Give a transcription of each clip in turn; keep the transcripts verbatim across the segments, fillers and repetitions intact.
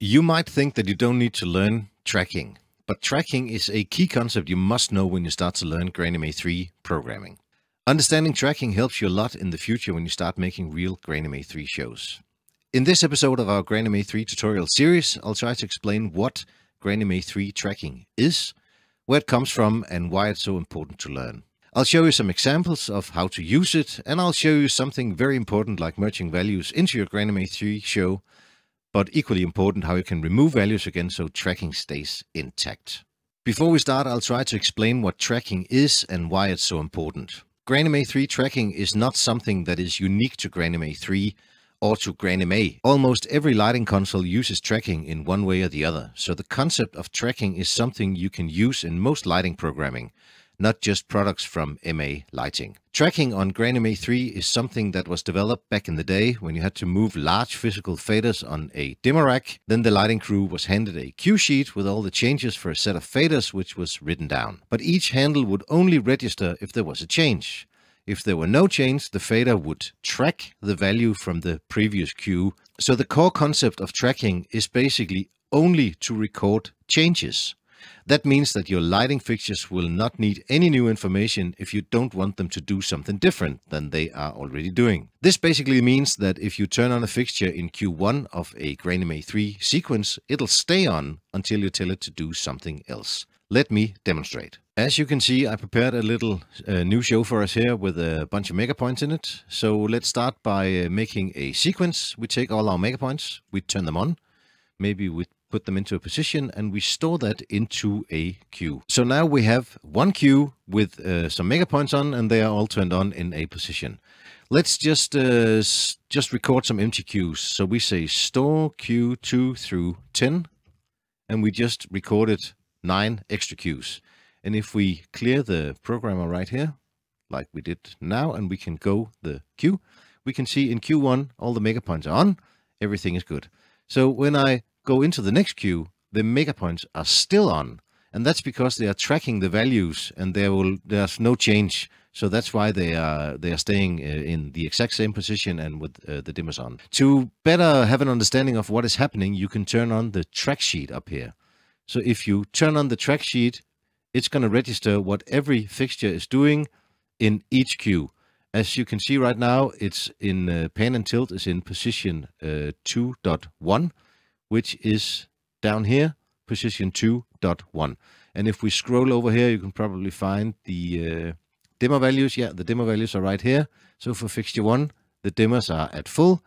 You might think that you don't need to learn tracking, but tracking is a key concept you must know when you start to learn GrandMA three programming. Understanding tracking helps you a lot in the future when you start making real GrandMA three shows. In this episode of our GrandMA three tutorial series, I'll try to explain what GrandMA three tracking is, where it comes from, and why it's so important to learn. I'll show you some examples of how to use it, and I'll show you something very important like merging values into your GrandMA three show, but equally important how you can remove values again so tracking stays intact. Before we start, I'll try to explain what tracking is and why it's so important. GrandMA three tracking is not something that is unique to GrandMA three or to GrandMA. Almost every lighting console uses tracking in one way or the other, so the concept of tracking is something you can use in most lighting programming, not just products from M A Lighting. Tracking on GrandMA three is something that was developed back in the day when you had to move large physical faders on a dimmer rack. Then the lighting crew was handed a cue sheet with all the changes for a set of faders, which was written down. But each handle would only register if there was a change. If there were no change, the fader would track the value from the previous cue. So the core concept of tracking is basically only to record changes. That means that your lighting fixtures will not need any new information if you don't want them to do something different than they are already doing. This basically means that if you turn on a fixture in Q one of a GrandMA three sequence, it'll stay on until you tell it to do something else. Let me demonstrate. As you can see, I prepared a little uh, new show for us here with a bunch of megapoints in it. So let's start by uh, making a sequence. We take all our megapoints, we turn them on, maybe with put them into a position, and we store that into a queue. So now we have one queue with uh, some megapoints on, and they are all turned on in a position. Let's just uh, just record some empty queues. So we say store queue two through ten, and we just recorded nine extra queues. And if we clear the programmer right here, like we did now, and we can go the queue, we can see in queue one, all the megapoints are on, everything is good. So when I go into the next queue, the megapoints are still on, and that's because they are tracking the values, and there will there's no change. So that's why they are they are staying in the exact same position and with uh, the dimmers on. To better have an understanding of what is happening, you can turn on the track sheet up here. So if you turn on the track sheet, it's going to register what every fixture is doing in each queue. As you can see right now, it's in uh, pan and tilt is in position uh, two point one. Which is down here, position two point one. And if we scroll over here, you can probably find the uh, dimmer values. Yeah, the dimmer values are right here. So for fixture one, the dimmers are at full,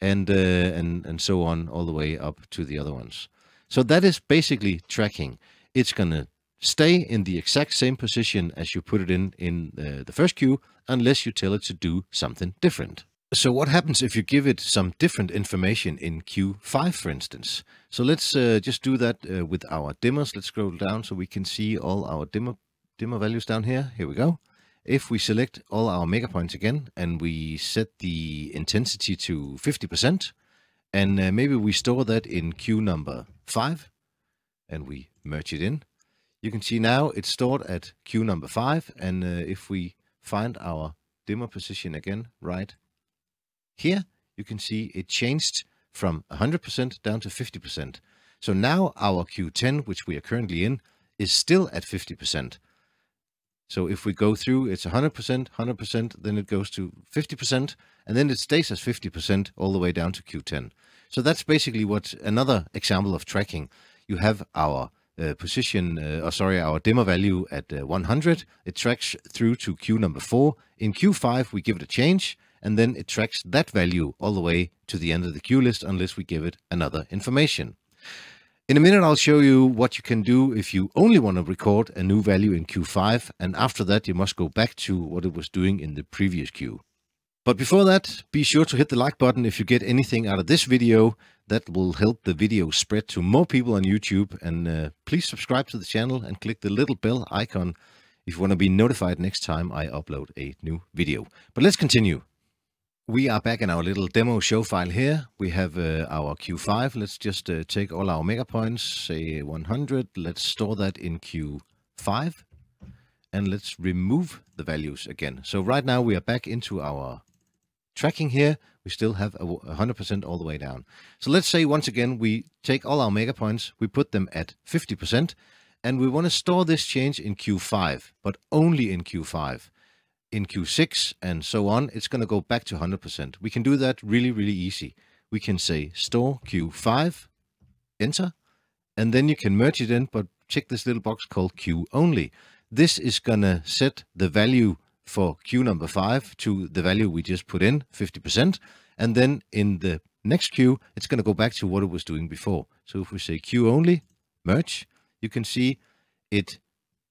and, uh, and, and so on all the way up to the other ones. So that is basically tracking. It's going to stay in the exact same position as you put it in in uh, the first queue, unless you tell it to do something different. So what happens if you give it some different information in Q five, for instance? So let's uh, just do that uh, with our dimmers. Let's scroll down so we can see all our dimmer, dimmer values down here. Here we go. If we select all our megapoints again, and we set the intensity to fifty percent, and uh, maybe we store that in Q number five, and we merge it in. You can see now it's stored at Q number five, and uh, if we find our dimmer position again, right here, you can see it changed from one hundred percent down to fifty percent. So now our Q ten, which we are currently in, is still at fifty percent. So if we go through, it's one hundred percent, one hundred percent, then it goes to fifty percent, and then it stays as fifty percent all the way down to Q ten. So that's basically what another example of tracking. You have our uh, position, uh, or sorry, our dimmer value at uh, one hundred. It tracks through to Q number four. In Q five, we give it a change, and then it tracks that value all the way to the end of the queue list unless we give it another information. In a minute, I'll show you what you can do if you only want to record a new value in Q five, and after that you must go back to what it was doing in the previous queue. But before that, be sure to hit the like button if you get anything out of this video. That will help the video spread to more people on YouTube, and uh, please subscribe to the channel and click the little bell icon if you want to be notified next time I upload a new video. But let's continue. We are back in our little demo show file here. We have uh, our Q five. Let's just uh, take all our megapoints, say one hundred. Let's store that in Q five, and let's remove the values again. So right now we are back into our tracking here, we still have one hundred percent all the way down. So let's say once again, we take all our mega points, we put them at fifty percent, and we want to store this change in Q five, but only in Q five. In Q six and so on, it's going to go back to one hundred percent. We can do that really, really easy. We can say store Q five, enter, and then you can merge it in, but check this little box called Q only. This is going to set the value for Q number five to the value we just put in, fifty percent. And then in the next queue, it's going to go back to what it was doing before. So if we say Q only, merge, you can see it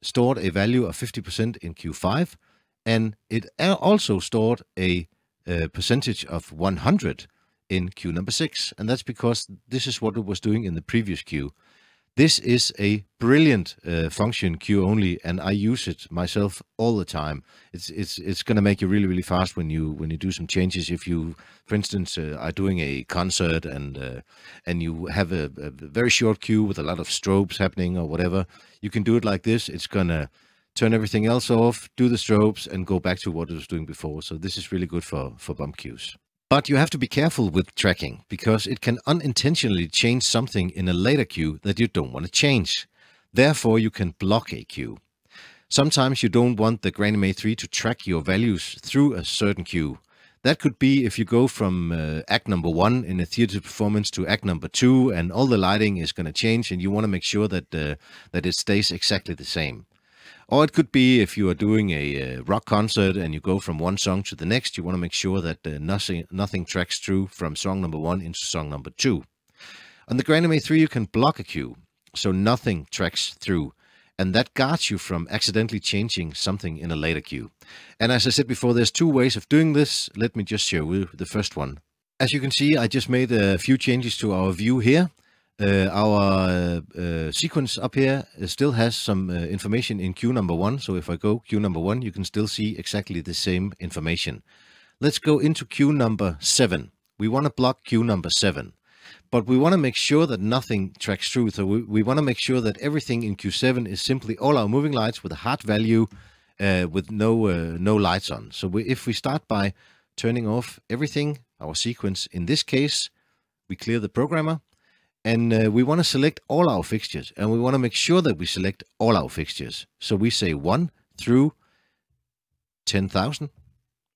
stored a value of fifty percent in Q five. And it also stored a, a percentage of one hundred in queue number six. And that's because this is what it was doing in the previous queue. This is a brilliant uh, function, queue only, and I use it myself all the time. It's it's it's going to make you really, really fast when you when you do some changes. If you, for instance, uh, are doing a concert and uh, and you have a, a very short queue with a lot of strobes happening or whatever, you can do it like this. It's going to turn everything else off, do the strobes, and go back to what it was doing before. So this is really good for for bump queues. But you have to be careful with tracking, because it can unintentionally change something in a later queue that you don't want to change. Therefore, you can block a queue. Sometimes you don't want the GrandMA three to track your values through a certain queue. That could be if you go from uh, act number one in a theater performance to act number two, and all the lighting is going to change, and you want to make sure that, uh, that it stays exactly the same. Or it could be if you are doing a uh, rock concert and you go from one song to the next, you want to make sure that uh, nothing, nothing tracks through from song number one into song number two. On the GrandMA three, you can block a queue, so nothing tracks through. And that guards you from accidentally changing something in a later queue. And as I said before, there's two ways of doing this. Let me just show you the first one. As you can see, I just made a few changes to our view here. Uh, our uh, uh, sequence up here uh, still has some uh, information in queue number one. So if I go queue number one, you can still see exactly the same information. Let's go into queue number seven. We want to block queue number seven, but we want to make sure that nothing tracks through. So we, we want to make sure that everything in queue seven is simply all our moving lights with a hard value uh, with no, uh, no lights on. So we, if we start by turning off everything, our sequence in this case, we clear the programmer. And uh, we want to select all our fixtures, and we want to make sure that we select all our fixtures. So we say one through ten thousand,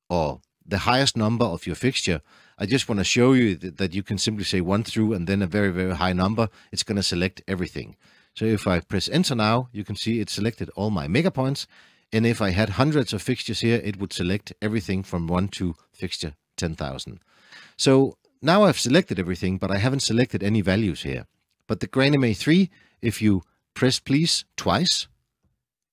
or the highest number of your fixture. I just want to show you that, that you can simply say one through and then a very, very high number. It's going to select everything. So if I press enter now, you can see it selected all my mega points. And if I had hundreds of fixtures here, it would select everything from one to fixture ten thousand. So now I've selected everything, but I haven't selected any values here. But the GrandMA three, if you press please twice,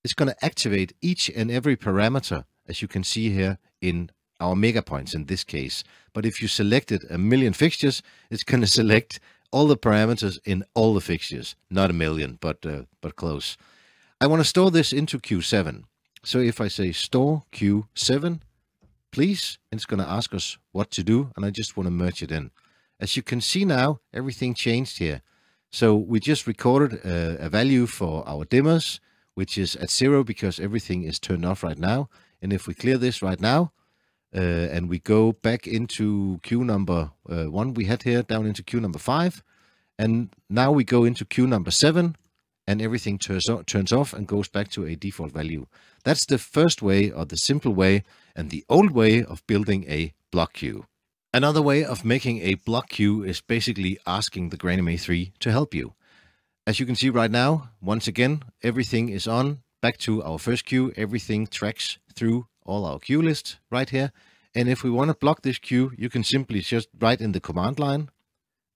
it's going to activate each and every parameter, as you can see here in our mega points in this case. But if you selected a million fixtures, it's going to select all the parameters in all the fixtures. Not a million, but, uh, but close. I want to store this into Q seven. So if I say store Q seven, please, and it's going to ask us what to do, and I just want to merge it in. As you can see now, everything changed here. So we just recorded a, a value for our dimmers, which is at zero because everything is turned off right now. And if we clear this right now, uh, and we go back into queue number uh, one we had here, down into queue number five, and now we go into queue number seven, and everything turns off, turns off and goes back to a default value. That's the first way, or the simple way, and the old way of building a block queue. Another way of making a block queue is basically asking the GrandMA three to help you. As you can see right now, once again, everything is on. Back to our first queue, everything tracks through all our queue lists right here. And if we want to block this queue, you can simply just write in the command line.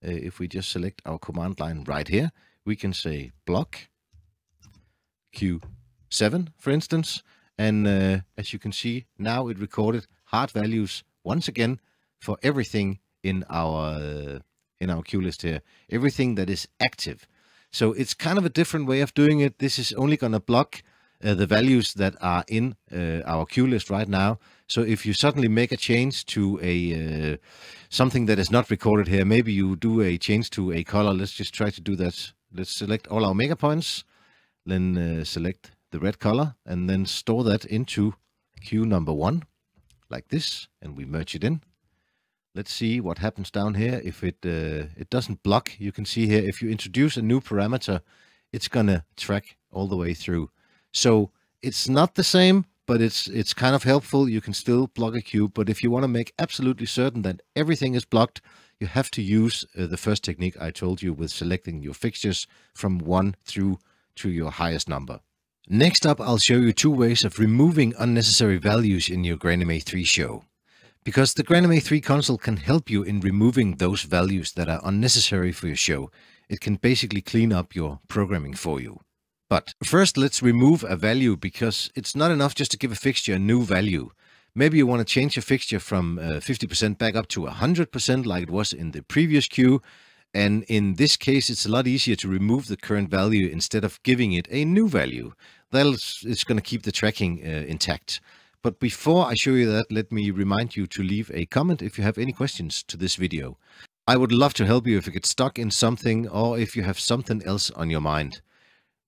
Uh, if we just select our command line right here, we can say block Q seven, for instance, and uh, as you can see now, it recorded hard values once again for everything in our uh, in our queue list here, everything that is active. So it's kind of a different way of doing it. This is only going to block uh, the values that are in uh, our queue list right now. So if you suddenly make a change to a uh, something that is not recorded here, maybe you do a change to a color. Let's just try to do that. Let's select all our mega points, then uh, select the red color, and then store that into queue number one, like this, and we merge it in. Let's see what happens down here. If it uh, it doesn't block, you can see here, if you introduce a new parameter, it's gonna track all the way through. So it's not the same, but it's it's kind of helpful. You can still block a cube, but if you want to make absolutely certain that everything is blocked, you have to use uh, the first technique I told you with selecting your fixtures from one through to your highest number. Next up, I'll show you two ways of removing unnecessary values in your GrandMA three show. Because the GrandMA three console can help you in removing those values that are unnecessary for your show. It can basically clean up your programming for you. But first, let's remove a value, because it's not enough just to give a fixture a new value. Maybe you want to change a fixture from uh, fifty percent back up to one hundred percent like it was in the previous queue. And in this case, it's a lot easier to remove the current value instead of giving it a new value. That's, it's going to keep the tracking uh, intact. But before I show you that, let me remind you to leave a comment if you have any questions to this video. I would love to help you if you get stuck in something or if you have something else on your mind.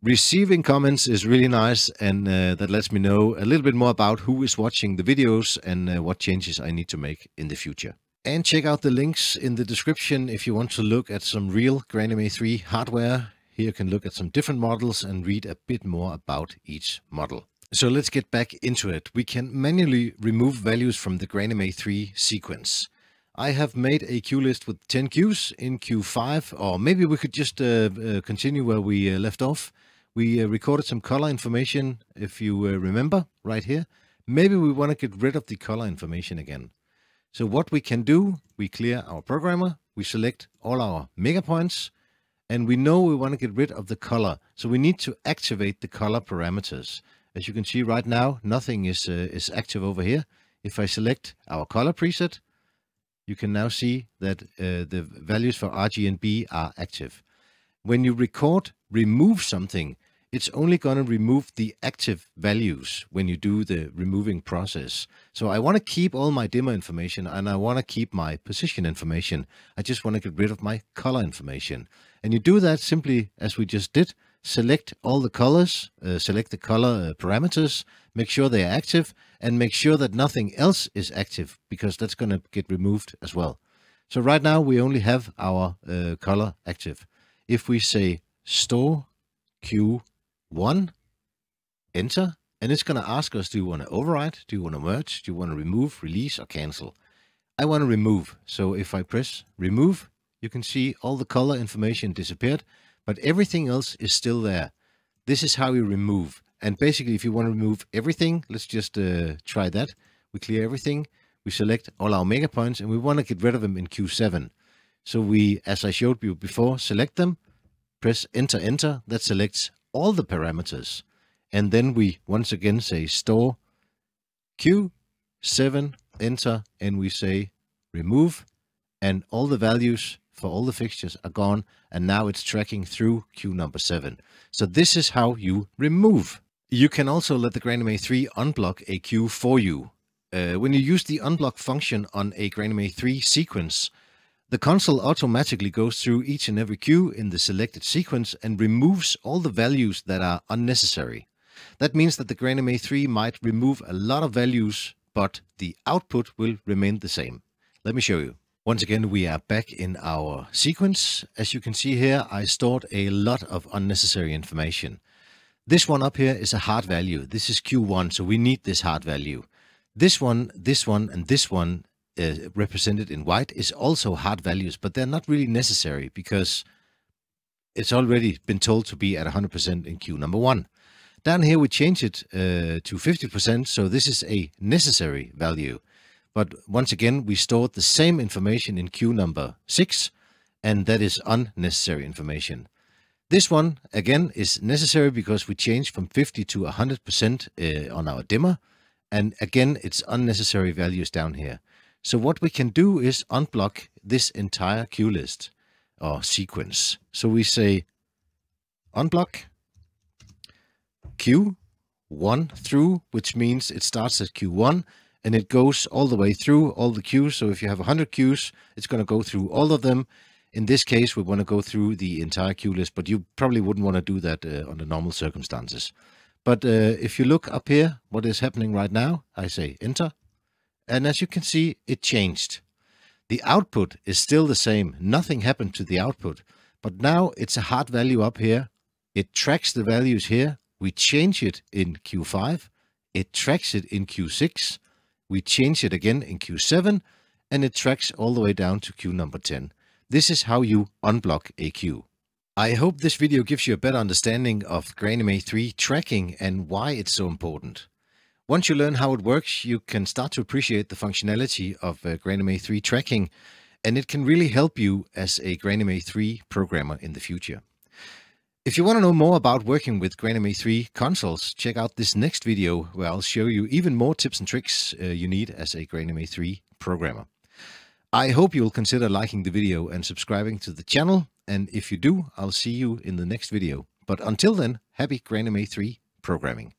Receiving comments is really nice, and uh, that lets me know a little bit more about who is watching the videos and uh, what changes I need to make in the future. And check out the links in the description if you want to look at some real GrandMA three hardware. Here you can look at some different models and read a bit more about each model. So let's get back into it. We can manually remove values from the GrandMA three sequence. I have made a queue list with ten queues in queue five, or maybe we could just uh, uh, continue where we uh, left off. We uh, recorded some color information, if you uh, remember, right here. Maybe we want to get rid of the color information again. So what we can do, we clear our programmer, we select all our megapoints, and we know we want to get rid of the color. So we need to activate the color parameters. As you can see right now, nothing is, uh, is active over here. If I select our color preset, you can now see that uh, the values for R G and B are active. When you record, remove something, it's only going to remove the active values when you do the removing process. So I want to keep all my dimmer information, and I want to keep my position information. I just want to get rid of my color information. And you do that simply as we just did. Select all the colors, uh, select the color uh, parameters, make sure they are active, and make sure that nothing else is active, because that's going to get removed as well. So right now we only have our uh, color active. If we say store queue one, enter, and it's going to ask us, do you want to override, do you want to merge, do you want to remove, release, or cancel? I want to remove, so if I press remove, you can see all the color information disappeared, but everything else is still there. This is how you remove, and basically if you want to remove everything, let's just uh, try that. We clear everything, we select all our mega points, and we want to get rid of them in queue seven. So we, as I showed you before, select them, press enter, enter, that selects all the parameters, and then we once again say store queue seven, enter, and we say remove, and all the values for all the fixtures are gone, and now it's tracking through queue number seven. So this is how you remove. You can also let the GrandMA three unblock a queue for you. Uh, when you use the unblock function on a GrandMA three sequence, the console automatically goes through each and every queue in the selected sequence and removes all the values that are unnecessary. That means that the GrandMA three might remove a lot of values, but the output will remain the same. Let me show you. Once again, we are back in our sequence. As you can see here, I stored a lot of unnecessary information. This one up here is a hard value. This is queue one, so we need this hard value. This one, this one, and this one Uh, represented in white is also hard values, but they're not really necessary because it's already been told to be at one hundred percent in queue number one. Down here we change it uh, to fifty percent, so this is a necessary value. But once again, we stored the same information in queue number six, and that is unnecessary information. This one again is necessary because we changed from fifty to one hundred percent uh, on our dimmer, and again it's unnecessary values down here. So what we can do is unblock this entire queue list or sequence. So we say unblock queue one through, which means it starts at queue one and it goes all the way through all the queues. So if you have one hundred queues, it's going to go through all of them. In this case, we want to go through the entire queue list, but you probably wouldn't want to do that uh, under normal circumstances. But uh, if you look up here, what is happening right now, I say enter. And as you can see, it changed. The output is still the same. Nothing happened to the output. But now it's a hard value up here. It tracks the values here. We change it in Q five. It tracks it in Q six. We change it again in Q seven. And it tracks all the way down to Q number ten. This is how you unblock a queue. I hope this video gives you a better understanding of GrandMA three tracking and why it's so important. Once you learn how it works, you can start to appreciate the functionality of uh, GrandMA three tracking, and it can really help you as a GrandMA three programmer in the future. If you want to know more about working with GrandMA three consoles, check out this next video where I'll show you even more tips and tricks uh, you need as a GrandMA three programmer. I hope you'll consider liking the video and subscribing to the channel, and if you do, I'll see you in the next video. But until then, happy GrandMA three programming.